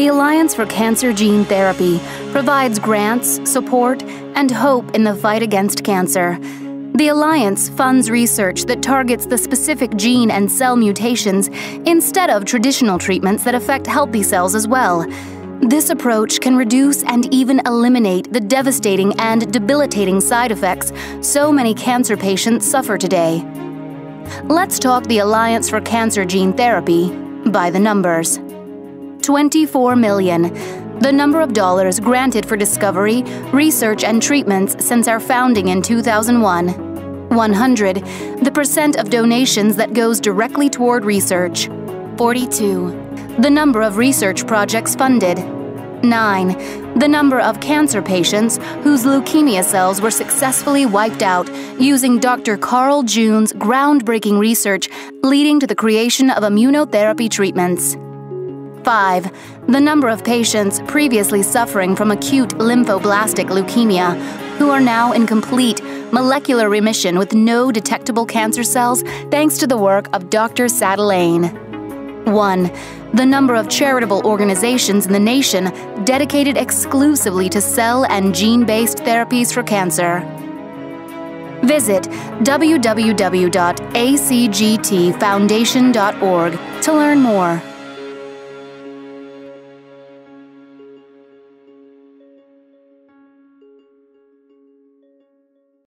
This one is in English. The Alliance for Cancer Gene Therapy provides grants, support, and hope in the fight against cancer. The Alliance funds research that targets the specific gene and cell mutations instead of traditional treatments that affect healthy cells as well. This approach can reduce and even eliminate the devastating and debilitating side effects so many cancer patients suffer today. Let's talk the Alliance for Cancer Gene Therapy by the numbers. $24 million, the number of dollars granted for discovery, research, and treatments since our founding in 2001. 100, the percent of donations that goes directly toward research. 42. The number of research projects funded. 9. The number of cancer patients whose leukemia cells were successfully wiped out using Dr. Carl June's groundbreaking research leading to the creation of immunotherapy treatments. 5. The number of patients previously suffering from acute lymphoblastic leukemia who are now in complete molecular remission with no detectable cancer cells thanks to the work of Dr. Sadelain. 1. The number of charitable organizations in the nation dedicated exclusively to cell and gene-based therapies for cancer. Visit www.acgtfoundation.org to learn more.